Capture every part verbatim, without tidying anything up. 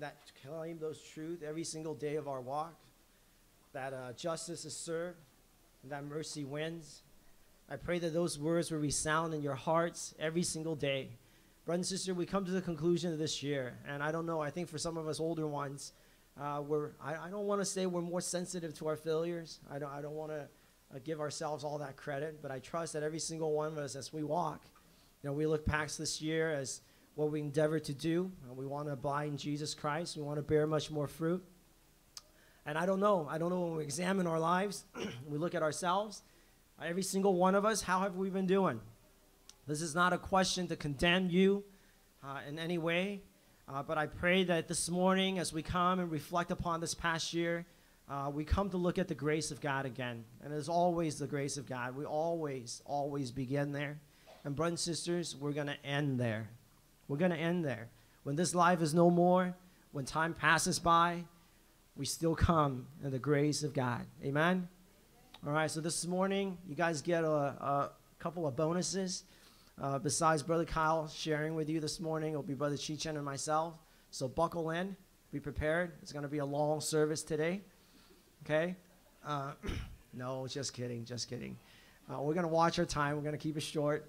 men that claim those truths every single day of our walk, that uh, justice is served and that mercy wins. I pray that those words will resound in your hearts every single day. Brother and sister, we come to the conclusion of this year, and I don't know, I think for some of us older ones, uh, we're, I, I don't want to say we're more sensitive to our failures. I don't, I don't want to uh, give ourselves all that credit, but I trust that every single one of us, as we walk, you know, we look past this year as what we endeavor to do. Uh, we want to abide in Jesus Christ. We want to bear much more fruit. And I don't know. I don't know when we examine our lives, we look at ourselves, uh, every single one of us, how have we been doing? This is not a question to condemn you uh, in any way, uh, but I pray that this morning as we come and reflect upon this past year, uh, we come to look at the grace of God again. And as always, the grace of God. We always, always begin there. And brothers and sisters, we're going to end there. We're going to end there. When this life is no more, when time passes by, we still come in the grace of God. Amen? All right, so this morning, you guys get a, a couple of bonuses. Uh, besides Brother Kyle sharing with you this morning, it'll be Brother Shi Chen and myself. So buckle in, be prepared. It's going to be a long service today. Okay? Uh, no, just kidding, just kidding. Uh, we're going to watch our time. We're going to keep it short.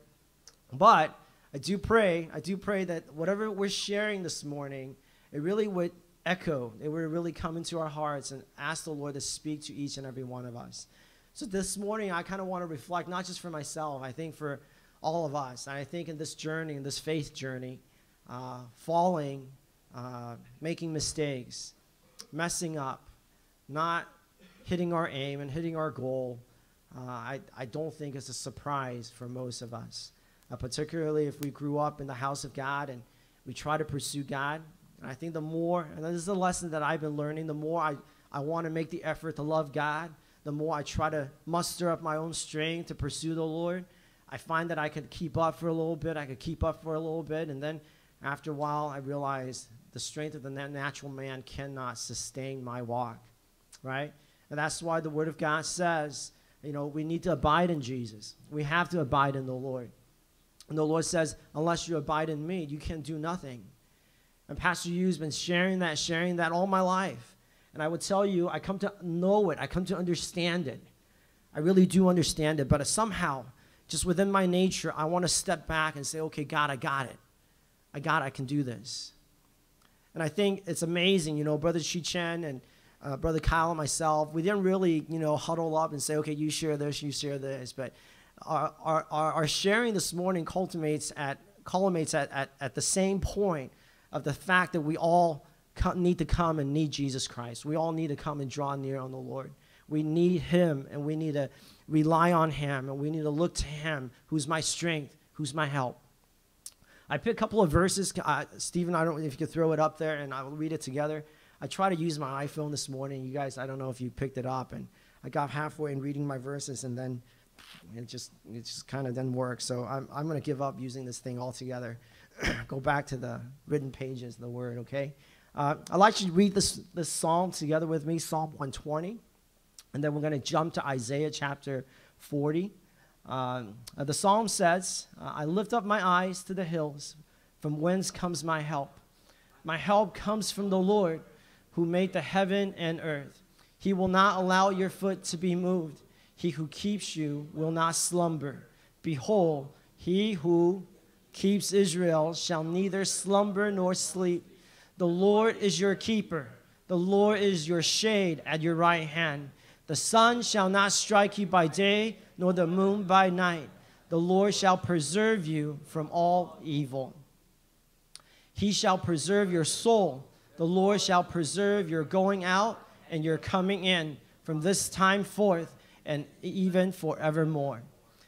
But I do pray, I do pray that whatever we're sharing this morning, it really would echo. It would really come into our hearts and ask the Lord to speak to each and every one of us. So this morning, I kind of want to reflect, not just for myself, I think for all of us. And I think in this journey, in this faith journey, uh, falling, uh, making mistakes, messing up, not hitting our aim and hitting our goal, uh, I, I don't think it's a surprise for most of us, uh, particularly if we grew up in the house of God and we try to pursue God. And I think the more, and this is a lesson that I've been learning, the more I, I want to make the effort to love God, the more I try to muster up my own strength to pursue the Lord, I find that I could keep up for a little bit. I could keep up for a little bit. And then after a while, I realized the strength of the natural man cannot sustain my walk, right? And that's why the Word of God says, you know, we need to abide in Jesus. We have to abide in the Lord. And the Lord says, unless you abide in me, you can do nothing. And Pastor Yu's been sharing that, sharing that all my life. And I would tell you, I come to know it. I come to understand it. I really do understand it. But somehow, just within my nature, I want to step back and say, okay, God, I got it. I got it. I can do this. And I think it's amazing, you know, Brother Shi Chen and uh, Brother Kyle and myself, we didn't really, you know, huddle up and say, okay, you share this, you share this. But our, our, our sharing this morning culminates at, culminates at, at, at the same point of the fact that we all need to come and need Jesus Christ. We all need to come and draw near on the Lord. We need him, and we need to rely on him, and we need to look to him, who's my strength, who's my help. I picked a couple of verses. Uh, Stephen, I don't know if you could throw it up there, and I will read it together. I tried to use my iPhone this morning. You guys, I don't know if you picked it up, and I got halfway in reading my verses, and then it just, it just kind of didn't work. So I'm, I'm going to give up using this thing altogether. Go back to the written pages of the Word, okay? Uh, I'd like you to read this, this psalm together with me, Psalm one twenty. And then we're going to jump to Isaiah chapter forty. Um, the psalm says, I lift up my eyes to the hills, from whence comes my help. My help comes from the Lord, who made the heaven and earth. He will not allow your foot to be moved. He who keeps you will not slumber. Behold, he who keeps Israel shall neither slumber nor sleep. The Lord is your keeper. The Lord is your shade at your right hand. The sun shall not strike you by day, nor the moon by night. The Lord shall preserve you from all evil. He shall preserve your soul. The Lord shall preserve your going out and your coming in from this time forth and even forevermore.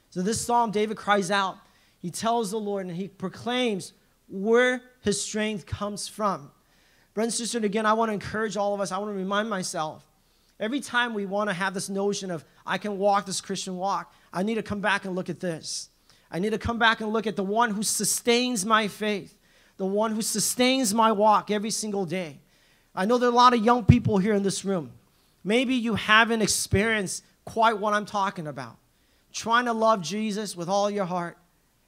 So this psalm, David cries out. He tells the Lord and he proclaims where his strength comes from. Brothers and sisters, again, I want to encourage all of us. I want to remind myself. Every time we want to have this notion of, I can walk this Christian walk, I need to come back and look at this. I need to come back and look at the one who sustains my faith, the one who sustains my walk every single day. I know there are a lot of young people here in this room. Maybe you haven't experienced quite what I'm talking about. Trying to love Jesus with all your heart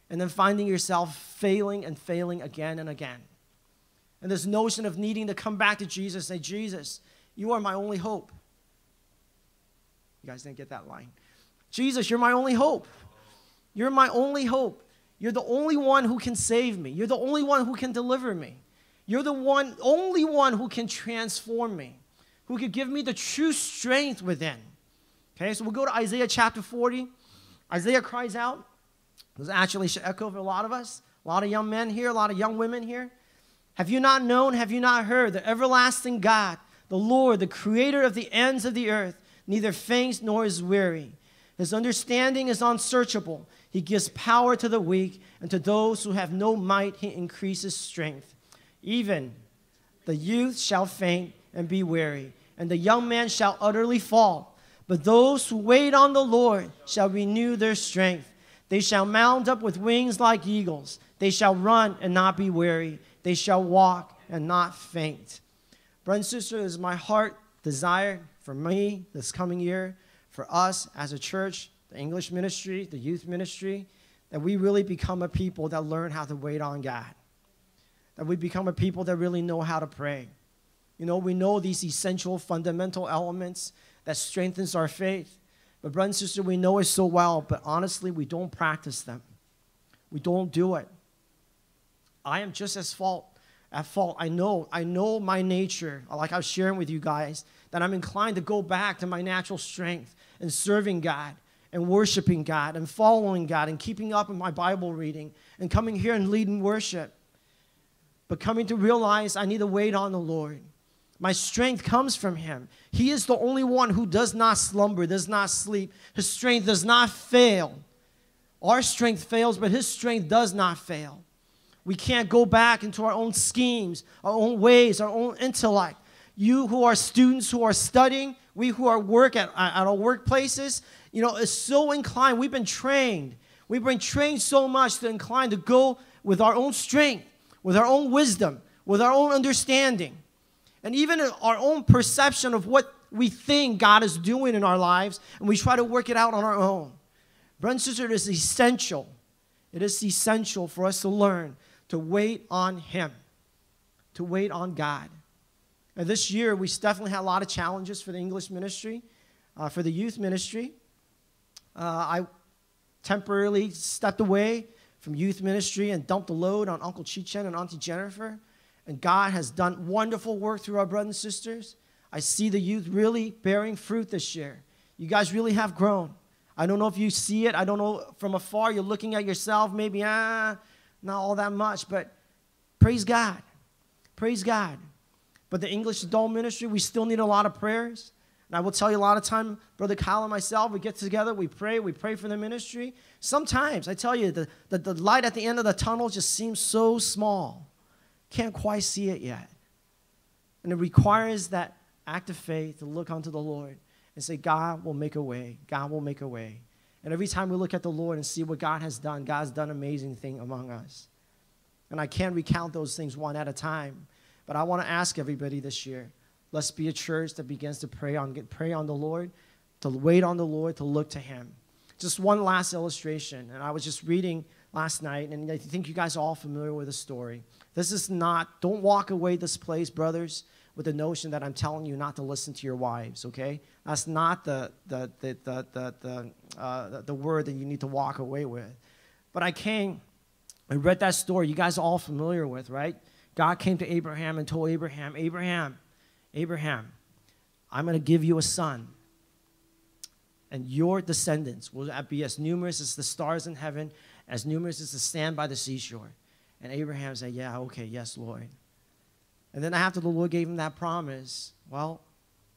and then finding yourself failing and failing again and again. and this notion of needing to come back to Jesus and say, Jesus, you are my only hope. You guys didn't get that line. Jesus, you're my only hope. You're my only hope. You're the only one who can save me. You're the only one who can deliver me. You're the one, only one who can transform me, who can give me the true strength within. Okay, so we'll go to Isaiah chapter forty. Isaiah cries out. This actually should echo for a lot of us, a lot of young men here, a lot of young women here. Have you not known, have you not heard, the everlasting God, the Lord, the creator of the ends of the earth, neither faints nor is weary. His understanding is unsearchable. He gives power to the weak, and to those who have no might, he increases strength. Even the youth shall faint and be weary, and the young man shall utterly fall. But those who wait on the Lord shall renew their strength. They shall mount up with wings like eagles. They shall run and not be weary. They shall walk and not faint. Brothers and sisters, this is my heart desire for me this coming year, for us as a church, the English ministry, the youth ministry, that we really become a people that learn how to wait on God, that we become a people that really know how to pray. You know, we know these essential, fundamental elements that strengthens our faith. But brother and sister, we know it so well, but honestly, we don't practice them. We don't do it. I am just as fault, at fault. I know, I know my nature, like I was sharing with you guys, that I'm inclined to go back to my natural strength and serving God and worshiping God and following God and keeping up in my Bible reading and coming here and leading worship. But coming to realize I need to wait on the Lord. My strength comes from him. He is the only one who does not slumber, does not sleep. His strength does not fail. Our strength fails, but his strength does not fail. We can't go back into our own schemes, our own ways, our own intellect. You who are students who are studying, we who are work at, at our workplaces, you know, is so inclined. We've been trained. We've been trained so much to incline to go with our own strength, with our own wisdom, with our own understanding. And even our own perception of what we think God is doing in our lives, and we try to work it out on our own. Brothers and sisters, it is essential. It is essential for us to learn to wait on him, to wait on God. And this year, we definitely had a lot of challenges for the English ministry, uh, for the youth ministry. Uh, I temporarily stepped away from youth ministry and dumped the load on Uncle Shi Chen and Auntie Jennifer. And God has done wonderful work through our brothers and sisters. I see the youth really bearing fruit this year. You guys really have grown. I don't know if you see it. I don't know from afar. You're looking at yourself, maybe, ah, not all that much. But praise God. Praise God. But the English adult ministry, we still need a lot of prayers. And I will tell you a lot of time, Brother Kyle and myself, we get together, we pray, we pray for the ministry. Sometimes, I tell you, the, the, the light at the end of the tunnel just seems so small. Can't quite see it yet. And it requires that act of faith to look unto the Lord and say, God will make a way. God will make a way. And every time we look at the Lord and see what God has done, God's done amazing thing among us. And I can't recount those things one at a time. But I want to ask everybody this year, let's be a church that begins to pray on, pray on the Lord, to wait on the Lord, to look to him. Just one last illustration. And I was just reading last night, and I think you guys are all familiar with the story. This is not, don't walk away this place, brothers, with the notion that I'm telling you not to listen to your wives, okay? That's not the, the, the, the, the, the, uh, the word that you need to walk away with. But I came, I read that story you guys are all familiar with, right? God came to Abraham and told Abraham, Abraham, Abraham, I'm going to give you a son. And your descendants will be as numerous as the stars in heaven, as numerous as the sand by the seashore. And Abraham said, yeah, okay, yes, Lord. And then after the Lord gave him that promise, well,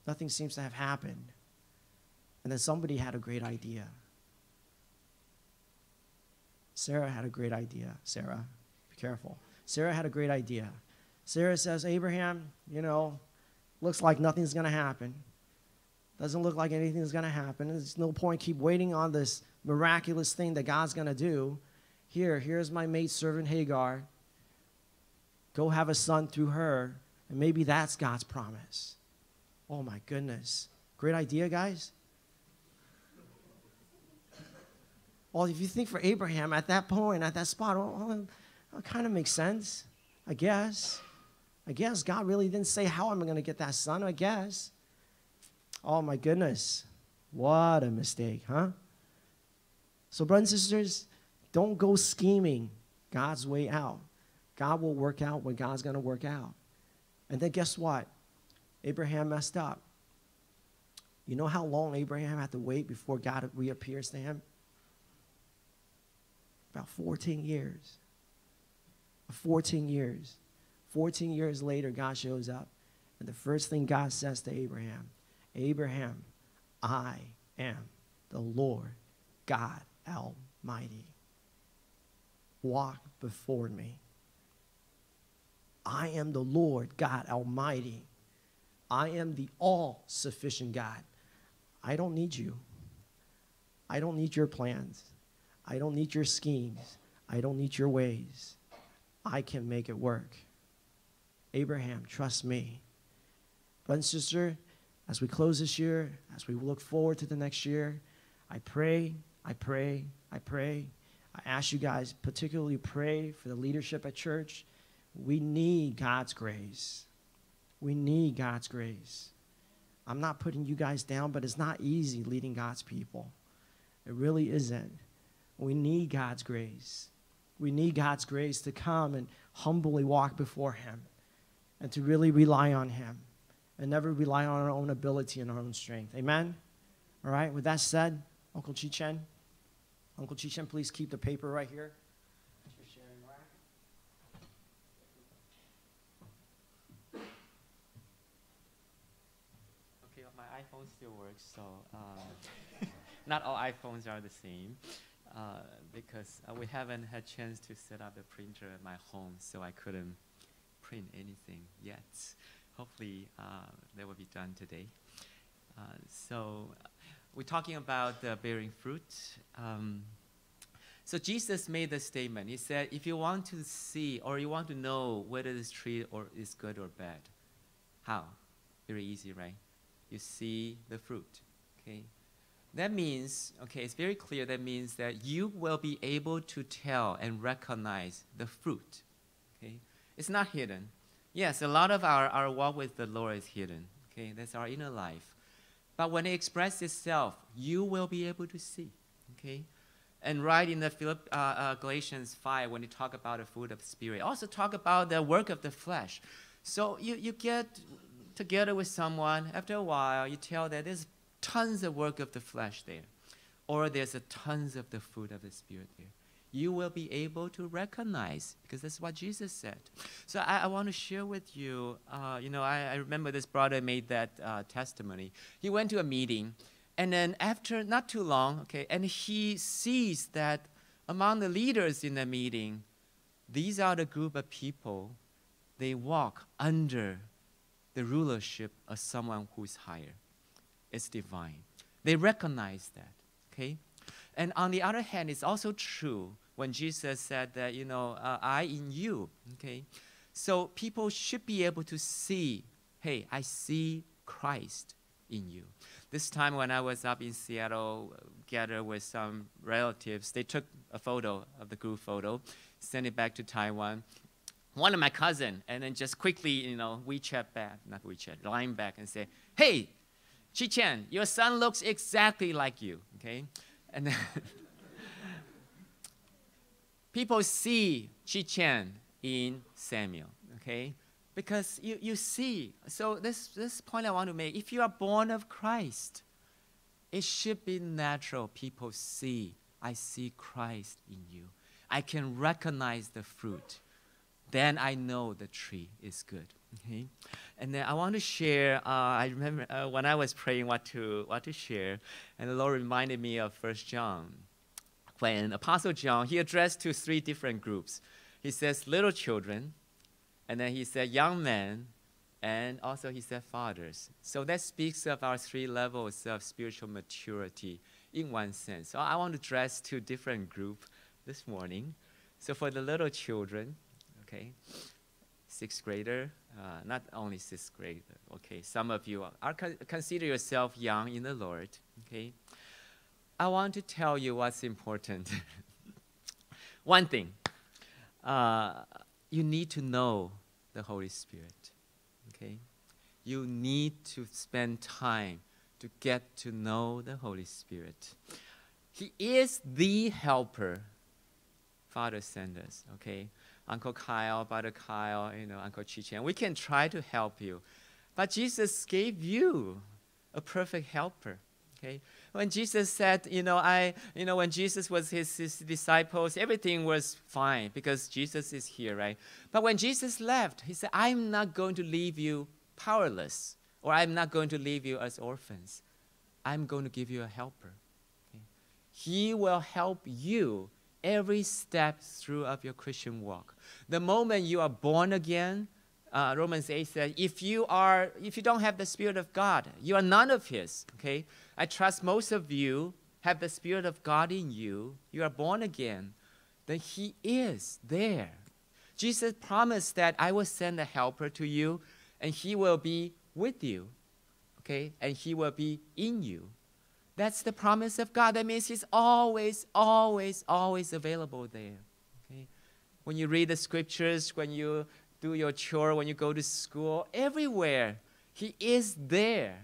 nothing seems to have happened. And then somebody had a great idea. Sarah had a great idea. Sarah, be careful. Sarah had a great idea. Sarah says, Abraham, you know, looks like nothing's going to happen. Doesn't look like anything's going to happen. There's no point keep waiting on this miraculous thing that God's going to do. Here, here's my maidservant Hagar. Go have a son through her, and maybe that's God's promise. Oh, my goodness. Great idea, guys. Well, if you think for Abraham at that point, at that spot, well, it kind of makes sense, I guess. I guess God really didn't say how I'm going to get that son, I guess. Oh, my goodness. What a mistake, huh? So, brothers and sisters, don't go scheming God's way out. God will work out what God's going to work out. And then guess what? Abraham messed up. You know how long Abraham had to wait before God reappears to him? About fourteen years. fourteen years. fourteen years later, God shows up. And the first thing God says to Abraham, Abraham, I am the Lord God Almighty. Walk before me. I am the Lord God Almighty. I am the all-sufficient God. I don't need you. I don't need your plans. I don't need your schemes. I don't need your ways. I can make it work. Abraham, trust me. Brother and sister, as we close this year, as we look forward to the next year, I pray, I pray, I pray. I ask you guys, particularly pray for the leadership at church. We need God's grace. We need God's grace. I'm not putting you guys down, but it's not easy leading God's people. It really isn't. We need God's grace. We need God's grace to come and humbly walk before him and to really rely on him and never rely on our own ability and our own strength. Amen? All right, with that said, Uncle Shi Chen, Uncle Shi Chen, please keep the paper right here. iPhone still works, so uh, not all iPhones are the same uh, because uh, we haven't had chance to set up the printer at my home, so I couldn't print anything yet. Hopefully uh, that will be done today. Uh, so we're talking about uh, bearing fruit. Um, so Jesus made the statement. He said, if you want to see or you want to know whether this tree or is good or bad, how? Very easy, right? You see the fruit, okay? That means, okay, it's very clear, that means that you will be able to tell and recognize the fruit, okay? It's not hidden. Yes, a lot of our, our walk with the Lord is hidden, okay? That's our inner life. But when it expresses itself, you will be able to see, okay? And right in the Philipp, uh, uh, Galatians five, when you talk about the fruit of the Spirit, also talk about the work of the flesh. So you, you get together with someone, after a while, you tell that there's tons of work of the flesh there, or there's a tons of the fruit of the Spirit there. You will be able to recognize, because that's what Jesus said. So I, I want to share with you, uh, you know, I, I remember this brother made that uh, testimony. He went to a meeting, and then after not too long, okay, and he sees that among the leaders in the meeting, these are the group of people, they walk under the rulership of someone who is higher. It's divine. They recognize that, okay? And on the other hand, it's also true when Jesus said that, you know, uh, I in you, okay? So people should be able to see, hey, I see Christ in you. This time when I was up in Seattle, uh, gathered with some relatives, they took a photo of the group photo, sent it back to Taiwan. One of my cousin, and then just quickly, you know, WeChat back, not WeChat, line back and say, hey, Shi Chen, your son looks exactly like you, okay? And then people see Shi Chen in Samuel, okay? Because you, you see, so this, this point I want to make, if you are born of Christ, it should be natural people see, I see Christ in you. I can recognize the fruit. Then I know the tree is good, okay? And then I want to share, uh, I remember uh, when I was praying what to, what to share, and the Lord reminded me of First John. When Apostle John, he addressed to three different groups. He says, little children, and then he said, young men, and also he said, fathers. So that speaks of our three levels of spiritual maturity in one sense. So I want to address to different group this morning. So for the little children, okay, sixth grader, uh, not only sixth grade, okay, some of you are, are con consider yourself young in the Lord, okay? I want to tell you what's important. One thing, uh, you need to know the Holy Spirit. Okay? You need to spend time to get to know the Holy Spirit. He is the helper Father sent us, okay? Uncle Kyle, Brother Kyle, you know, Uncle Shi Chen, we can try to help you. But Jesus gave you a perfect helper, okay? When Jesus said, you know, I, you know, when Jesus was his, his disciples, everything was fine because Jesus is here, right? But when Jesus left, he said, I'm not going to leave you powerless, or I'm not going to leave you as orphans. I'm going to give you a helper. Okay? He will help you every step throughout your Christian walk. The moment you are born again, uh, Romans eight says, if you are, if you don't have the Spirit of God, you are none of His. Okay? I trust most of you have the Spirit of God in you. You are born again. Then He is there. Jesus promised that I will send a helper to you, and He will be with you, okay? And He will be in you. That's the promise of God. That means He's always, always, always available there, okay? When you read the scriptures, when you do your chore, when you go to school, everywhere, He is there.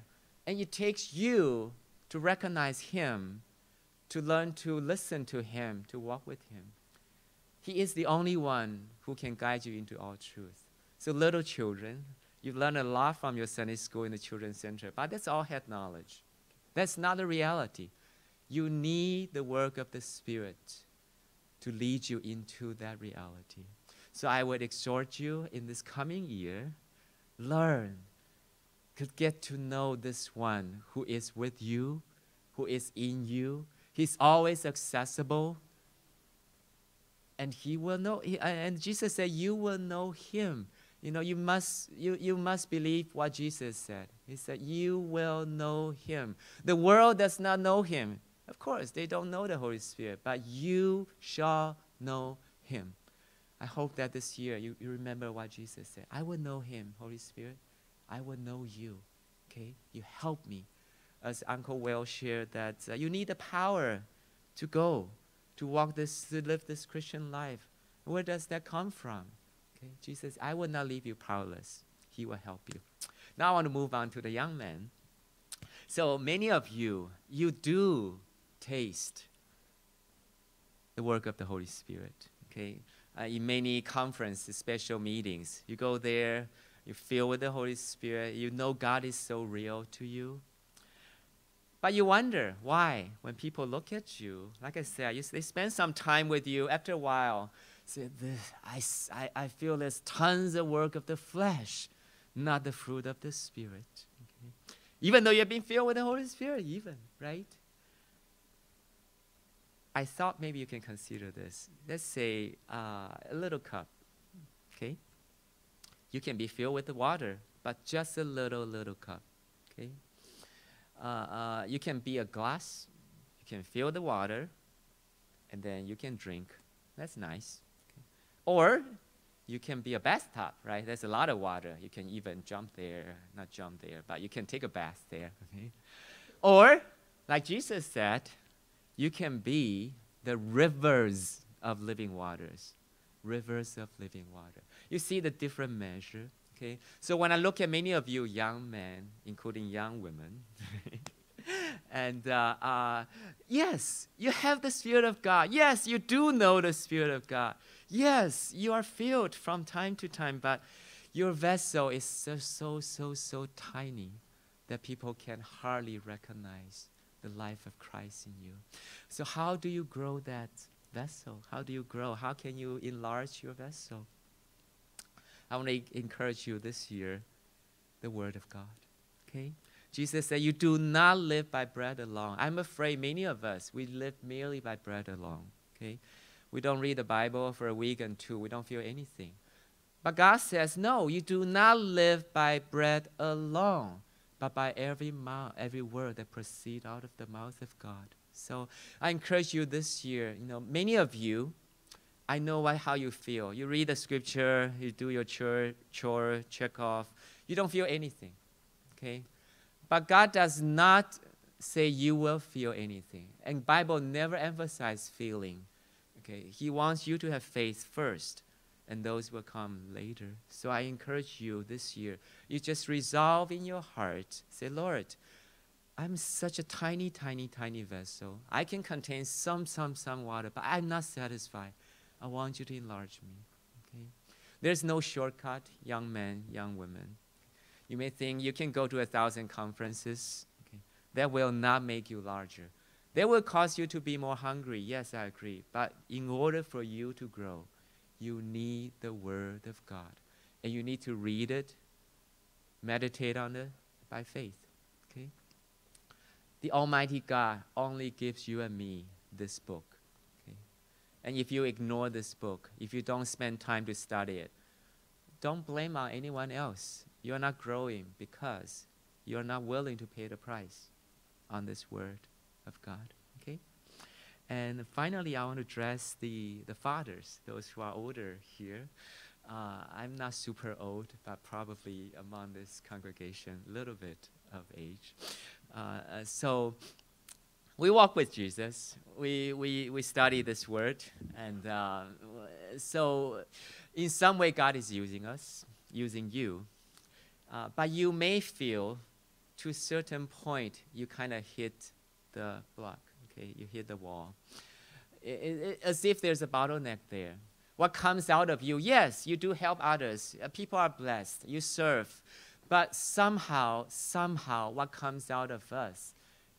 And it takes you to recognize Him, to learn to listen to Him, to walk with Him. He is the only one who can guide you into all truth. So little children, you've learned a lot from your Sunday school in the Children's Center, but that's all head knowledge. That's not the reality. You need the work of the Spirit to lead you into that reality. So I would exhort you in this coming year, learn, could get to know this one who is with you, who is in you. He's always accessible. And He will know, he, and Jesus said, you will know Him. You know, you must, you, you must believe what Jesus said. He said, you will know Him. The world does not know Him. Of course, they don't know the Holy Spirit, but you shall know Him. I hope that this year you, you remember what Jesus said. I will know Him, Holy Spirit. I will know you, okay? You help me. As Uncle Will shared that uh, you need the power to go, to walk this, to live this Christian life. Where does that come from? Jesus, I will not leave you powerless. He will help you. Now I want to move on to the young man. So many of you, you do taste the work of the Holy Spirit. Okay, uh, in many conferences, special meetings, you go there, you feel with the Holy Spirit, you know God is so real to you. But you wonder why, when people look at you, like I said, you, they spend some time with you, after a while, say, this, I, I feel there's tons of work of the flesh, not the fruit of the Spirit. Okay? Even though you've been filled with the Holy Spirit, even, right? I thought maybe you can consider this. Let's say uh, a little cup, okay? You can be filled with the water, but just a little, little cup, okay? Uh, uh, you can be a glass. You can fill the water, and then you can drink. That's nice. Or you can be a bathtub, right? There's a lot of water. You can even jump there, not jump there, but you can take a bath there. Okay? Or, like Jesus said, you can be the rivers of living waters. Rivers of living water. You see the different measure, okay? So when I look at many of you young men, including young women, and uh, uh, yes, you have the Spirit of God. Yes, you do know the Spirit of God. Yes, you are filled from time to time, but your vessel is so, so, so, so tiny that people can hardly recognize the life of Christ in you. So how do you grow that vessel? How do you grow? How can you enlarge your vessel? I want to encourage you this year, the Word of God, okay? Jesus said, you do not live by bread alone. I'm afraid many of us, we live merely by bread alone, okay? We don't read the Bible for a week and two. We don't feel anything. But God says, no, you do not live by bread alone, but by every mouth, every word that proceeds out of the mouth of God. So I encourage you this year, you know, many of you, I know what, how you feel. You read the scripture, you do your chore, chore, check off. You don't feel anything, okay? But God does not say you will feel anything. And Bible never emphasizes feeling. Okay? He wants you to have faith first. and those will come later. So I encourage you this year, you just resolve in your heart, say, Lord, I'm such a tiny, tiny, tiny vessel. I can contain some, some, some water, but I'm not satisfied. I want you to enlarge me. Okay? There's no shortcut, young men, young women. You may think you can go to a thousand conferences. Okay? That will not make you larger. That will cause you to be more hungry. Yes, I agree. But in order for you to grow, you need the Word of God. And you need to read it, meditate on it by faith. Okay? The Almighty God only gives you and me this book. Okay? And if you ignore this book, if you don't spend time to study it, don't blame on anyone else. You're not growing because you're not willing to pay the price on this Word of God. Okay? And finally, I want to address the, the fathers, those who are older here. Uh, I'm not super old, but probably among this congregation, a little bit of age. Uh, so we walk with Jesus. We, we, we study this word. And uh, so in some way, God is using us, using you. Uh, but you may feel to a certain point, you kind of hit the block. Okay? You hit the wall. It, it, as if there's a bottleneck there. What comes out of you? Yes, you do help others. Uh, people are blessed. You serve. But somehow, somehow, what comes out of us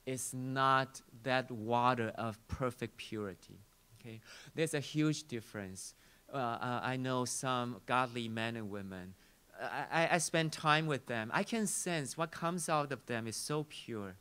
is not that water of perfect purity. Okay? There's a huge difference. Uh, uh, I know some godly men and women. I, I, I spend time with them. I can sense what comes out of them is so pure.